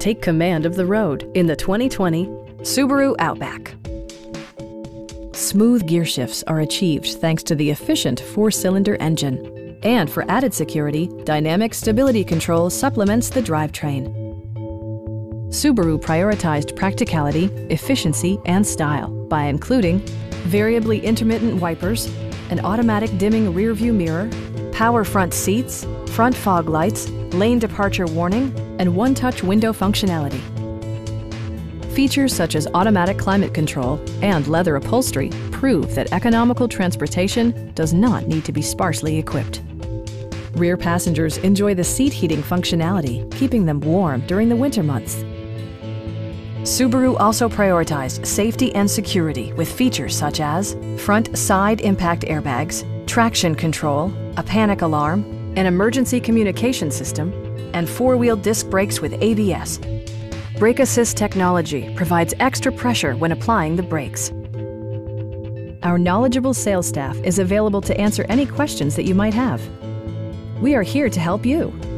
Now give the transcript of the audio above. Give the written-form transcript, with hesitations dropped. Take command of the road in the 2020 Subaru Outback. Smooth gear shifts are achieved thanks to the efficient four-cylinder engine. And for added security, dynamic stability control supplements the drivetrain. Subaru prioritized practicality, efficiency, and style by including variably intermittent wipers, an automatic dimming rearview mirror, power front seats, front fog lights, lane departure warning, and one-touch window functionality. Features such as automatic climate control and leather upholstery prove that economical transportation does not need to be sparsely equipped. Rear passengers enjoy the seat heating functionality, keeping them warm during the winter months. Subaru also prioritized safety and security with features such as front side impact airbags, traction control, a panic alarm, an emergency communication system, and four-wheel disc brakes with ABS. Brake assist technology provides extra pressure when applying the brakes. Our knowledgeable sales staff is available to answer any questions that you might have. We are here to help you.